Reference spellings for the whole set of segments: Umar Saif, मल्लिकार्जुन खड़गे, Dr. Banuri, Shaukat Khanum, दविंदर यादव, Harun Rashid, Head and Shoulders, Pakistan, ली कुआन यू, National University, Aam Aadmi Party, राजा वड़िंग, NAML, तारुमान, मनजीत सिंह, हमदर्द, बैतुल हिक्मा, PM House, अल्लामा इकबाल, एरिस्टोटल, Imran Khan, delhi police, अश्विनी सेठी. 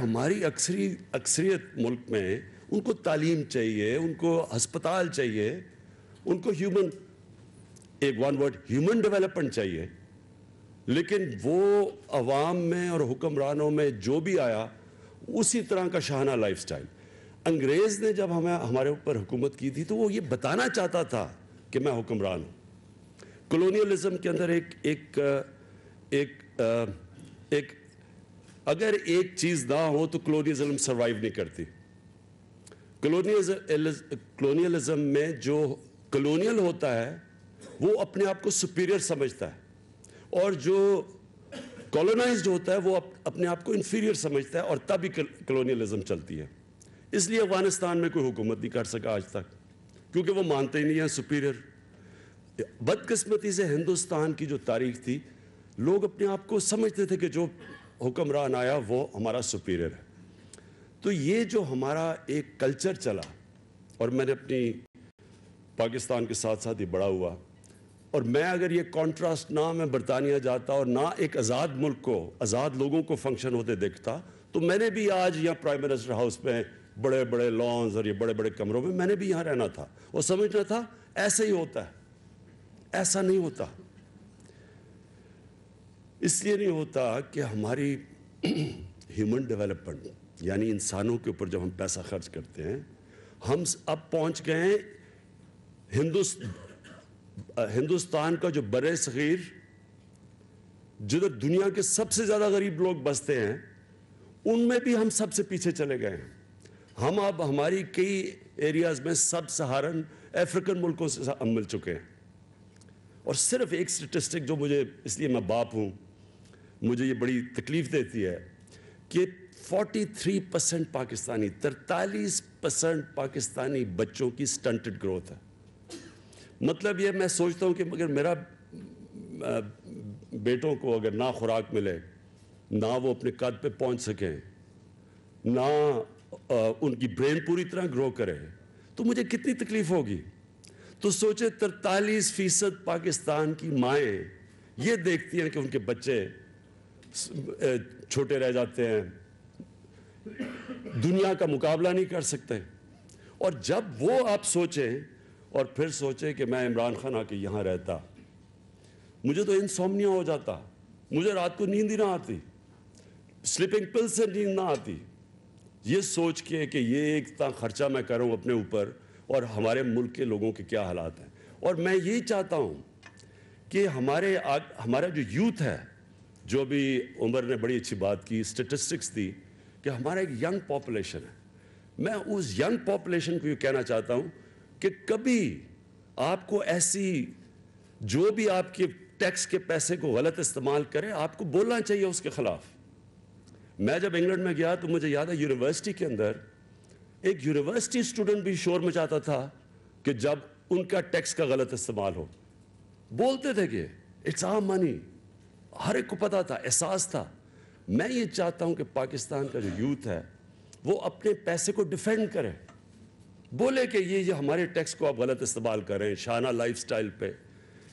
हमारी अक्सरियत मुल्क में उनको तालीम चाहिए, उनको हस्पताल चाहिए, उनको ह्यूमन ह्यूमन डेवलपमेंट चाहिए, लेकिन वो अवाम में और हुक्मरानों में जो भी आया उसी तरह का शाहाना लाइफस्टाइल। अंग्रेज़ ने जब हमें हमारे ऊपर हुकूमत की थी तो वो ये बताना चाहता था कि मैं हुक्मरान हूँ। कॉलोनियलिज्म के अंदर एक अगर एक चीज़ ना हो तो कॉलोनियलिज्म सर्वाइव नहीं करती। कॉलोनियलिज्म में जो कॉलोनियल होता है वो अपने आप को सुपीरियर समझता है, और जो कॉलोनाइज्ड होता है वो अपने आप को इन्फीरियर समझता है, और तभी कॉलोनियलिज्म चलती है। इसलिए अफगानिस्तान में कोई हुकूमत नहीं कर सका आज तक, क्योंकि वो मानते ही नहीं हैं सुपीरियर। बदकिस्मती से हिंदुस्तान की जो तारीख थी, लोग अपने आप को समझते थे कि जो हुक्मरान आया वो हमारा सुपीरियर है। तो ये जो हमारा एक कल्चर चला, और मैंने अपनी पाकिस्तान के साथ साथ ही बड़ा हुआ, और मैं अगर ये कॉन्ट्रास्ट ना मैं बरतानिया जाता और ना एक आज़ाद मुल्क को, आज़ाद लोगों को फंक्शन होते देखता, तो मैंने भी आज यहाँ प्राइम मिनिस्टर हाउस में बड़े बड़े लॉन्स और ये बड़े बड़े कमरों में मैंने भी यहाँ रहना था और समझना था ऐसे ही होता है। ऐसा नहीं होता, इसलिए नहीं होता कि हमारी ह्यूमन डेवलपमेंट यानी इंसानों के ऊपर जब हम पैसा खर्च करते हैं, हम अब पहुँच गए हैं हिंदुस्तान का जो बरे सगीर, जिधर दुनिया के सबसे ज़्यादा गरीब लोग बसते हैं, उनमें भी हम सबसे पीछे चले गए हैं। हम अब हमारी कई एरियाज़ में सब सहारन अफ्रीकन मुल्कों से हम मिल चुके हैं। और सिर्फ एक स्टेटिस्टिक जो मुझे, इसलिए मैं बाप हूँ, मुझे ये बड़ी तकलीफ़ देती है कि 43% पाकिस्तानी, 43% पाकिस्तानी बच्चों की स्टंटेड ग्रोथ है। मतलब ये मैं सोचता हूँ कि मगर मेरा बेटों को अगर ना खुराक मिले, ना वो अपने कद पे पहुँच सकें, ना उनकी ब्रेन पूरी तरह ग्रो करे, तो मुझे कितनी तकलीफ़ होगी। तो सोचे 43% पाकिस्तान की माएँ ये देखती हैं कि उनके बच्चे छोटे रह जाते हैं, दुनिया का मुकाबला नहीं कर सकते। और जब वो आप सोचें और फिर सोचें कि मैं इमरान खान आके यहाँ रहता, मुझे तो इंसोम्निया हो जाता, मुझे रात को नींद ही ना आती, स्लीपिंग पिल से नींद ना आती, ये सोच के कि ये इतना खर्चा मैं करूँ अपने ऊपर और हमारे मुल्क के लोगों के क्या हालात हैं। और मैं यही चाहता हूँ कि हमारा जो यूथ है, जो भी उमर ने बड़ी अच्छी बात की, स्टेटिस्टिक्स दी कि हमारा एक यंग पॉपुलेशन है। मैं उस यंग पॉपुलेशन को ये कहना चाहता हूँ कि कभी आपको ऐसी, जो भी आपके टैक्स के पैसे को गलत इस्तेमाल करे, आपको बोलना चाहिए उसके ख़िलाफ़। मैं जब इंग्लैंड में गया तो मुझे याद है यूनिवर्सिटी के अंदर एक यूनिवर्सिटी स्टूडेंट भी शोर मचाता था कि जब उनका टैक्स का गलत इस्तेमाल हो, बोलते थे कि इट्स आवर मनी। हर एक को पता था, एहसास था। मैं ये चाहता हूं कि पाकिस्तान का जो यूथ है वो अपने पैसे को डिफेंड करे, बोले कि ये हमारे टैक्स को आप गलत इस्तेमाल करें, शाना लाइफस्टाइल पे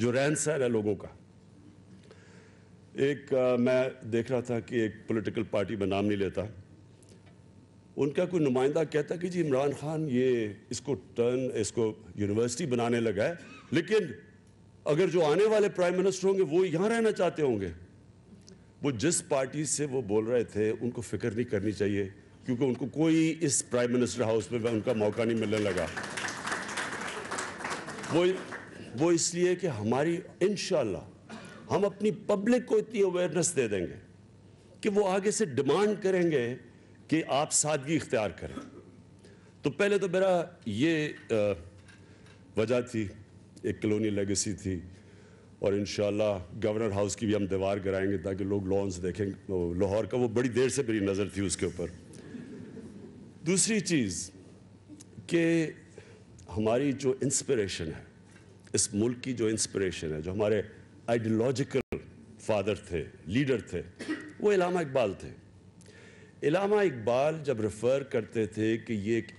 जो रहन सहन है लोगों का। एक मैं देख रहा था कि एक पॉलिटिकल पार्टी में नाम नहीं लेता, उनका कोई नुमाइंदा कहता कि जी इमरान खान ये इसको यूनिवर्सिटी बनाने लगा है, लेकिन अगर जो आने वाले प्राइम मिनिस्टर होंगे वो यहाँ रहना चाहते होंगे। वो जिस पार्टी से वो बोल रहे थे उनको फिक्र नहीं करनी चाहिए, क्योंकि उनको कोई इस प्राइम मिनिस्टर हाउस में उनका मौका नहीं मिलने लगा। वो इसलिए कि हमारी इंशाल्लाह हम अपनी पब्लिक को इतनी अवेयरनेस दे देंगे कि वो आगे से डिमांड करेंगे कि आप सादगी इख्तियार करें। तो पहले तो मेरा ये वजह थी, एक कॉलोनियल लेगेसी थी, और इंशाल्लाह गवर्नर हाउस की भी हम दीवार गिराएंगे ताकि लोग लॉन्स देखें लाहौर का। वो बड़ी देर से मेरी नज़र थी उसके ऊपर। दूसरी चीज़ कि हमारी जो इंस्पिरेशन है, इस मुल्क की जो इंस्पिरेशन है, जो हमारे आइडियोलॉजिकल फादर थे, लीडर थे, वो अल्लामा इकबाल थे। अल्लामा इकबाल जब रेफ़र करते थे कि ये एक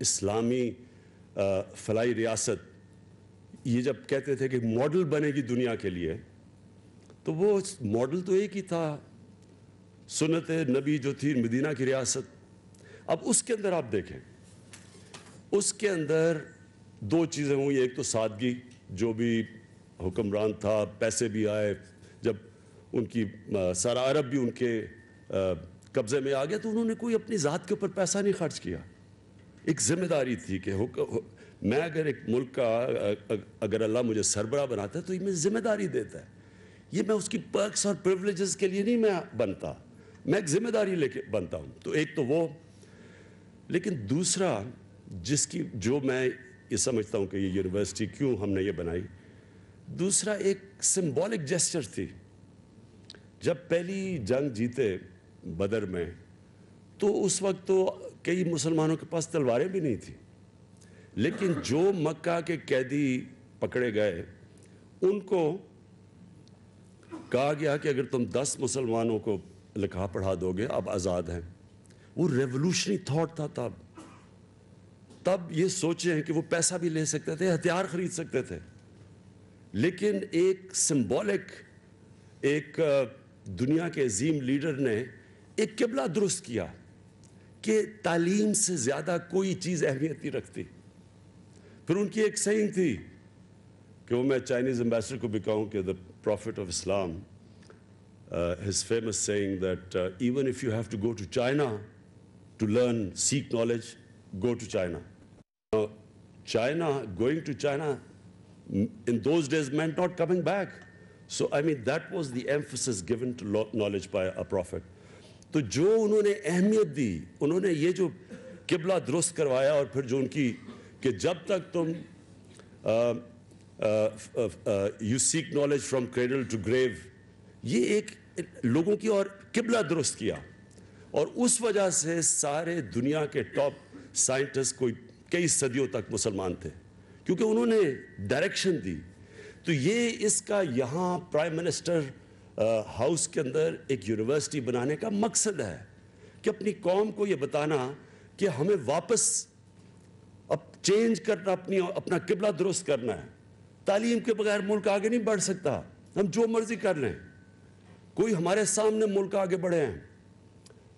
इस्लामी फलाई रियासत, ये जब कहते थे कि मॉडल बनेगी दुनिया के लिए, तो वो मॉडल तो एक ही था, सुन्नत नबी जो थी मदीना की रियासत, अब उसके अंदर आप देखें, उसके अंदर दो चीज़ें हुई। एक तो सादगी, जो भी हुक्मरान था, पैसे भी आए, जब उनकी सारा अरब भी उनके कब्ज़े में आ गया तो उन्होंने कोई अपनी ज़ात के ऊपर पैसा नहीं खर्च किया। एक ज़िम्मेदारी थी कि मैं अगर एक मुल्क का अगर अल्लाह मुझे सरबराह बनाता है तो ये मैं ज़िम्मेदारी देता है। ये मैं उसकी पर्क्स और प्रिवलेजेस के लिए नहीं मैं बनता, मैं एक ज़िम्मेदारी लेके बनता हूँ। तो एक तो वो, लेकिन दूसरा जिसकी जो मैं ये समझता हूँ कि ये यूनिवर्सिटी क्यों हमने ये बनाई, दूसरा एक सिंबॉलिक जेस्चर थी। जब पहली जंग जीते बदर में तो उस वक्त तो कई मुसलमानों के पास तलवारें भी नहीं थी, लेकिन जो मक्का के कैदी पकड़े गए उनको कहा गया कि अगर तुम 10 मुसलमानों को लिखा पढ़ा दोगे अब आज़ाद हैं। वो रेवोल्यूशनरी थॉट था तब ये सोचे कि वो पैसा भी ले सकते थे, हथियार ख़रीद सकते थे, लेकिन एक सिंबॉलिक, एक दुनिया के अजीम लीडर ने एक किबला दुरुस्त किया कि तालीम से ज़्यादा कोई चीज़ अहमियत नहीं रखती। फिर उनकी एक सेइंग थी कि वो मैं चाइनीज़ एम्बेसडर को भी कहूँ कि the Prophet of Islam, his famous saying that even if you have to go to China to learn, seek knowledge, go to China. Now, going to China in those days meant not coming back. So, I mean, that was the emphasis given to knowledge by a prophet. तो जो उन्होंने अहमियत दी, उन्होंने ये जो किबला दुरुस्त करवाया, और फिर जो उनकी कि जब तक तुम you seek knowledge from cradle to grave, ये एक लोगों की और किबला दुरुस्त किया, और उस वजह से सारे दुनिया के टॉप साइंटिस्ट कोई कई सदियों तक मुसलमान थे क्योंकि उन्होंने डायरेक्शन दी। तो ये इसका यहाँ प्राइम मिनिस्टर हाउस के अंदर एक यूनिवर्सिटी बनाने का मकसद है कि अपनी कौम को ये बताना कि हमें वापस अब चेंज करना, अपना किबला दुरुस्त करना है। तालीम के बगैर मुल्क आगे नहीं बढ़ सकता। हम जो मर्जी कर लें, कोई हमारे सामने मुल्क आगे बढ़े हैं।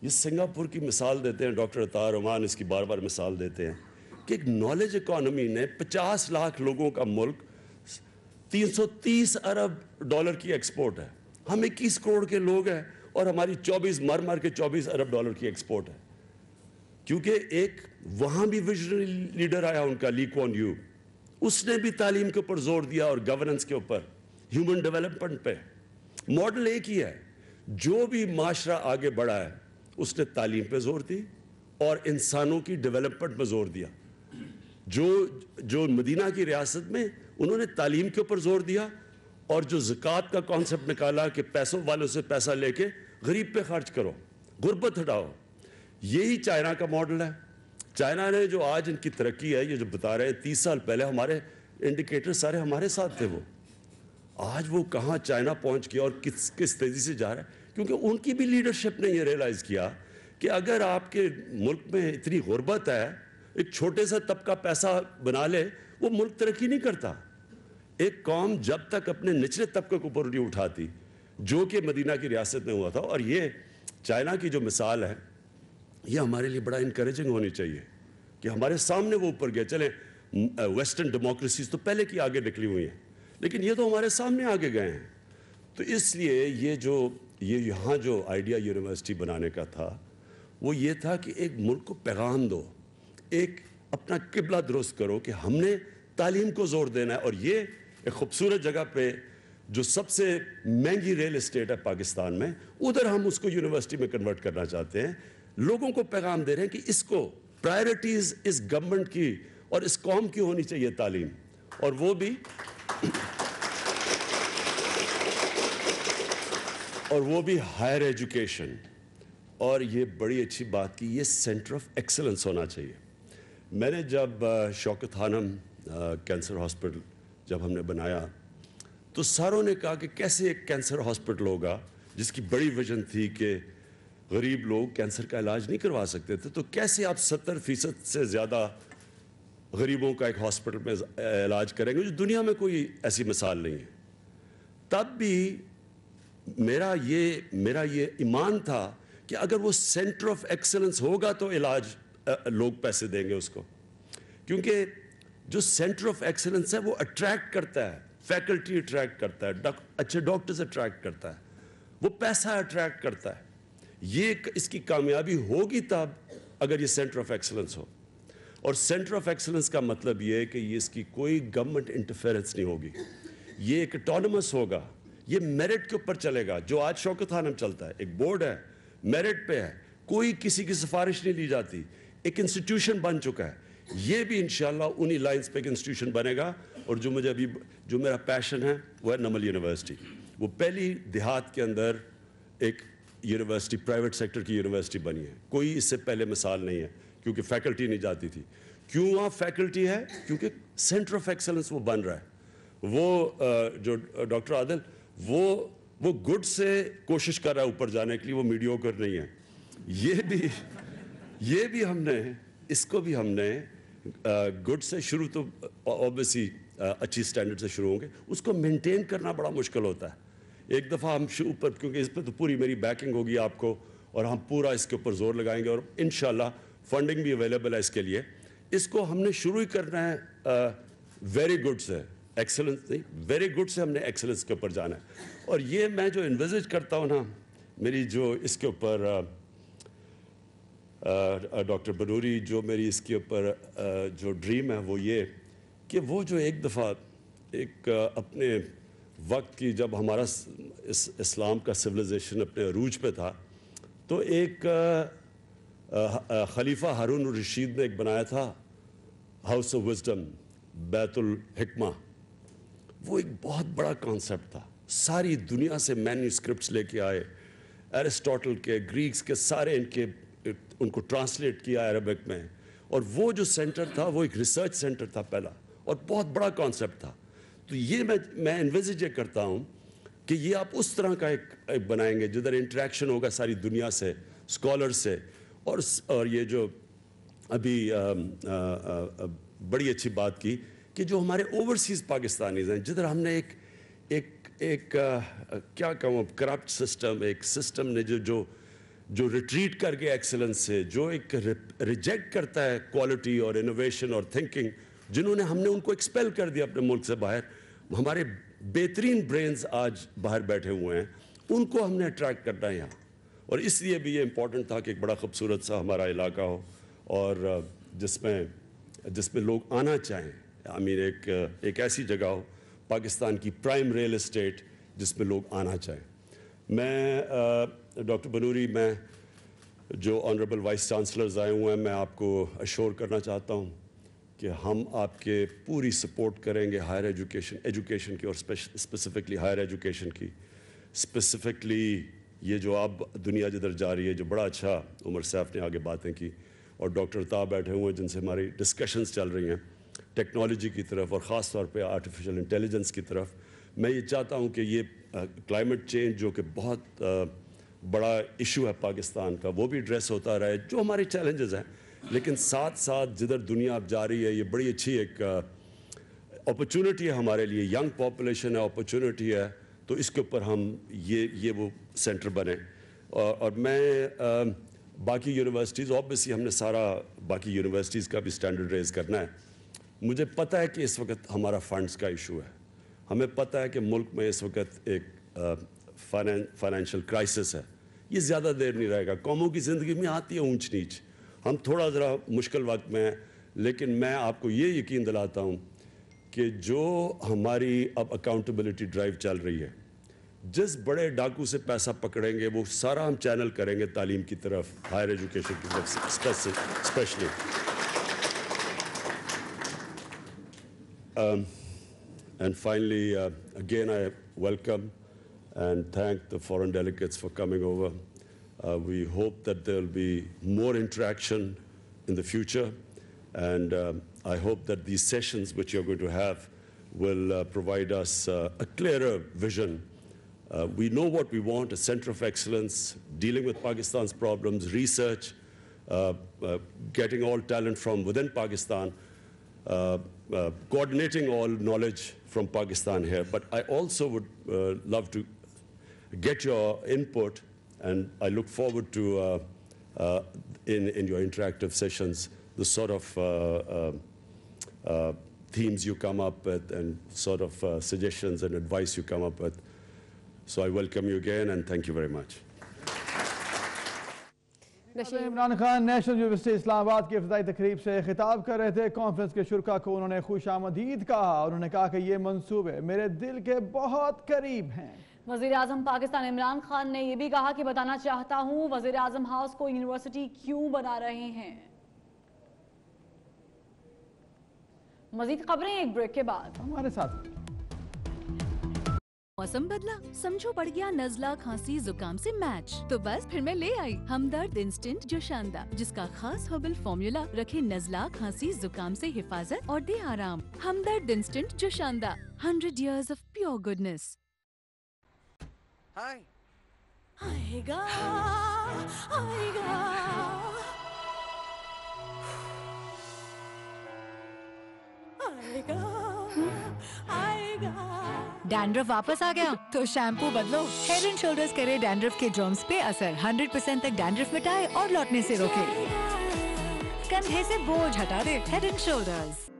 ये सिंगापुर की मिसाल देते हैं डॉक्टर तारुमान, इसकी बार बार मिसाल देते हैं कि एक नॉलेज इकॉनमी ने 50 लाख लोगों का मुल्क, 330 अरब डॉलर की एक्सपोर्ट है, हम 21 करोड़ के लोग हैं और हमारी 24 अरब डॉलर की एक्सपोर्ट है। क्योंकि एक वहाँ भी विजनरी लीडर आया उनका, ली कुआन यू, उसने भी तालीम के ऊपर जोर दिया और गवर्नेंस के ऊपर, ह्यूमन डेवलपमेंट पे। मॉडल एक ही है, जो भी माशरा आगे बढ़ा है उसने तालीम पे जोर दी और इंसानों की डेवलपमेंट पे जोर दिया। जो मदीना की रियासत में उन्होंने तालीम के ऊपर जोर दिया और जो ज़कात का कॉन्सेप्ट निकाला कि पैसों वालों से पैसा लेके गरीब पे खर्च करो, गुर्बत हटाओ, यही चाइना का मॉडल है। चाइना ने जो आज इनकी तरक्की है, ये जो बता रहे हैं, 30 साल पहले हमारे इंडिकेटर सारे हमारे साथ थे। वो आज वो कहाँ चाइना पहुँच गया और किस तेज़ी से जा रहा है, क्योंकि उनकी भी लीडरशिप ने ये रियलाइज़ किया कि अगर आपके मुल्क में इतनी गुर्बत है, एक छोटे सा तबका पैसा बना ले, वो मुल्क तरक्की नहीं करता। एक कौम जब तक अपने निचले तबके के ऊपर नहीं उठाती, जो कि मदीना की रियासत में हुआ था। और ये चाइना की जो मिसाल है, ये हमारे लिए बड़ा इंकरेजिंग होनी चाहिए कि हमारे सामने वो ऊपर गए। चले, वेस्टर्न डेमोक्रेसीज तो पहले की आगे निकली हुई हैं, लेकिन ये तो हमारे सामने आगे गए हैं। तो इसलिए ये यहाँ जो आइडिया यूनिवर्सिटी बनाने का था, वो ये था कि एक मुल्क को पैगाम दो, एक अपना किबला दुरुस्त करो कि हमने तालीम को जोर देना है। और ये एक खूबसूरत जगह पर जो सबसे महंगी रियल इस्टेट है पाकिस्तान में, उधर हम उसको यूनिवर्सिटी में कन्वर्ट करना चाहते हैं। लोगों को पैगाम दे रहे हैं कि इसको प्रायोरिटीज़ इस गवर्नमेंट की और इस कौम की होनी चाहिए तालीम, और वो भी हायर एजुकेशन। और ये बड़ी अच्छी बात की, ये सेंटर ऑफ एक्सेलेंस होना चाहिए। मैंने जब शौकत खानम कैंसर हॉस्पिटल जब हमने बनाया तो सारों ने कहा कि कैसे एक कैंसर हॉस्पिटल होगा जिसकी बड़ी विजन थी कि गरीब लोग कैंसर का इलाज नहीं करवा सकते थे, तो कैसे आप 70% से ज़्यादा गरीबों का एक हॉस्पिटल में इलाज करेंगे, जो दुनिया में कोई ऐसी मिसाल नहीं है। तब भी मेरा ये ईमान था कि अगर वो सेंटर ऑफ एक्सेलेंस होगा तो इलाज लोग पैसे देंगे उसको, क्योंकि जो सेंटर ऑफ एक्सेलेंस है वो अट्रैक्ट करता है, फैकल्टी अट्रैक्ट करता है, अच्छे डॉक्टर्स अट्रैक्ट करता है, वो पैसा अट्रैक्ट करता है। ये इसकी कामयाबी होगी तब अगर ये सेंटर ऑफ एक्सेलेंस हो, और सेंटर ऑफ एक्सेलेंस का मतलब ये है कि ये इसकी कोई गवर्नमेंट इंटरफेरेंस नहीं होगी, ये एक ऑटोनमस होगा, ये मेरिट के ऊपर चलेगा। जो आज शौकत खानम चलता है, एक बोर्ड है, मेरिट पे है, कोई किसी की सिफारिश नहीं ली जाती, एक इंस्टीट्यूशन बन चुका है। ये भी इंशाल्लाह उन्हीं लाइंस पे एक इंस्टीट्यूशन बनेगा। और जो मुझे अभी जो मेरा पैशन है वो है नमल यूनिवर्सिटी, वो पहली देहात के अंदर एक यूनिवर्सिटी, प्राइवेट सेक्टर की यूनिवर्सिटी बनी है, कोई इससे पहले मिसाल नहीं है, क्योंकि फैकल्टी नहीं जाती थी। क्यों वहाँ फैकल्टी है? क्योंकि सेंटर ऑफ एक्सेलेंस वो बन रहा है। वो जो डॉक्टर आदिल वो गुड से कोशिश कर रहा है ऊपर जाने के लिए, वो मीडियोकर नहीं है। ये भी हमने, इसको भी हमने गुड से शुरू, तो ऑब्वियसली अच्छी स्टैंडर्ड से शुरू होंगे, उसको मेंटेन करना बड़ा मुश्किल होता है। एक दफ़ा हम ऊपर, क्योंकि इस पर तो पूरी मेरी बैकिंग होगी आपको, और हम पूरा इसके ऊपर जोर लगाएंगे, और इंशाल्लाह फंडिंग भी अवेलेबल है इसके लिए। इसको हमने शुरू ही करना है वेरी गुड से, एक्सेलेंस नहीं, वेरी गुड से हमने एक्सेलेंस के ऊपर जाना है। और ये मैं जो इन्विजिट करता हूँ ना, मेरी जो इसके ऊपर डॉक्टर बनूरी, जो मेरी इसके ऊपर जो ड्रीम है वो ये कि वो जो एक दफ़ा एक अपने वक्त की, जब हमारा इस इस्लाम का सिविलाइजेशन अपने अरूज पे था, तो एक खलीफा हारून रशीद ने एक बनाया था हाउस ऑफ विजडम, बैतुल हिक्मा। वो एक बहुत बड़ा कॉन्सेप्ट था, सारी दुनिया से मैन्यूस्क्रिप्ट्स लेके आए, एरिस्टोटल के, ग्रीक्स के, सारे इनके, उनको ट्रांसलेट किया अरबिक में। और वो जो सेंटर था वो एक रिसर्च सेंटर था पहला, और बहुत बड़ा कॉन्सेप्ट था। तो ये मैं इन्विजिट ये करता हूँ कि ये आप उस तरह का एक बनाएंगे जिधर इंटरेक्शन होगा सारी दुनिया से, स्कॉलर से। और ये जो अभी बड़ी अच्छी बात की कि जो हमारे ओवरसीज़ पाकिस्तानीज़ हैं, जिधर हमने एक एक एक क्या कहूँ, करप्ट सिस्टम, एक सिस्टम ने जो रिट्रीट करके एक्सेलेंस से, जो एक रिजेक्ट करता है क्वालिटी और इनोवेशन और थिंकिंग, जिन्होंने हमने उनको एक्सपेल कर दिया अपने मुल्क से बाहर। हमारे बेहतरीन ब्रेन्स आज बाहर बैठे हुए हैं, उनको हमने अट्रैक्ट करना है यहाँ। और इसलिए भी ये इम्पॉर्टेंट था कि एक बड़ा खूबसूरत सा हमारा इलाका हो, और जिसमें लोग आना चाहें। आई मीन एक ऐसी जगह हो, पाकिस्तान की प्राइम रियल इस्टेट, जिसमें लोग आना चाहें। मैं डॉक्टर बनूरी, मैं जो ऑनरेबल वाइस चांसलर्स आए हुए हैं, मैं आपको अश्योर करना चाहता हूँ कि हम आपके पूरी सपोर्ट करेंगे हायर एजुकेशन की, और स्पेसिफिकली हायर एजुकेशन की। स्पेसिफिकली ये जो अब दुनिया जिधर जा रही है, जो बड़ा अच्छा उमर सैफ ने आगे बातें की, और डॉक्टर ताब बैठे हुए हैं जिनसे हमारी डिस्कशंस चल रही हैं टेक्नोलॉजी की तरफ, और ख़ास तौर पे आर्टिफिशियल इंटेलिजेंस की तरफ। मैं ये चाहता हूँ कि ये क्लाइमेट चेंज, जो कि बहुत बड़ा इशू है पाकिस्तान का, वो भी एड्रेस होता रहे, जो हमारे चैलेंजेस हैं, लेकिन साथ साथ जिधर दुनिया अब जा रही है, ये बड़ी अच्छी एक अपॉर्चुनिटी है हमारे लिए। यंग पॉपुलेशन है, अपॉर्चुनिटी है, तो इसके ऊपर हम ये वो सेंटर बने। और मैं बाकी यूनिवर्सिटीज़, ऑब्वियसली हमने सारा बाकी यूनिवर्सिटीज़ का भी स्टैंडर्ड रेज़ करना है। मुझे पता है कि इस वक्त हमारा फंड्स का इशू है, हमें पता है कि मुल्क में इस वक्त एक फाइनेंशियल क्राइसिस है। ये ज़्यादा देर नहीं रहेगा, कौमों की ज़िंदगी में आती है ऊंच नीच, हम थोड़ा ज़रा मुश्किल वक्त में हैं। लेकिन मैं आपको ये यकीन दिलाता हूँ कि जो हमारी अब अकाउंटेबिलिटी ड्राइव चल रही है, जिस बड़े डाकू से पैसा पकड़ेंगे वो सारा हम चैनल करेंगे तालीम की तरफ, हायर एजुकेशन की तरफ specially. And finally, again, I welcome and thank the foreign delegates for coming over. We hope that there will be more interaction in the future, and I hope that these sessions which you're going to have will provide us a clearer vision. We know what we want, a center of excellence, dealing with Pakistan's problems, research, getting all talent from within Pakistan, coordinating all knowledge from Pakistan here. But I also would love to get your input, and I look forward to, in your interactive sessions, the sort of themes you come up with and sort of suggestions and advice you come up with. So I welcome you again, and thank you very much. Imran Khan national university Islamabad की इफ्तारी तकरीब से खिताब कर रहे थे। Conference के शुरका को उन्होंने खुश आमदीद कहा। उन्होंने कहा कि ये मंसूबे मेरे दिल के बहुत करीब हैं। वज़ीर आज़म पाकिस्तान इमरान खान ने यह भी कहा कि बताना चाहता हूँ वज़ीर आज़म हाउस को यूनिवर्सिटी क्यों बना रहे हैं। मज़ीद खबरें एक ब्रेक के बाद। हमारे साथ मौसम बदला, समझो पड़ गया नजला, खांसी, जुकाम से मैच, तो बस फिर मैं ले आई हमदर्द इंस्टेंट जोशांदा, जिसका खास हर्बल फॉर्मूला रखे नजला, खांसी, जुकाम से हिफाजत और दे आराम। हमदर्द instant Joshanda, 100 years of pure goodness। हाय आएगा आएगा आएगा आएगा। डैंड्रफ वापस आ गया तो शैम्पू बदलो। हेड एंड शोल्डर्स करे डैंड्रफ के जर्म्स पे असर, 100% तक डैंड्रफ मिटाए और लौटने से रोके। कंधे से बोझ हटा दे हेड एंड शोल्डर्स।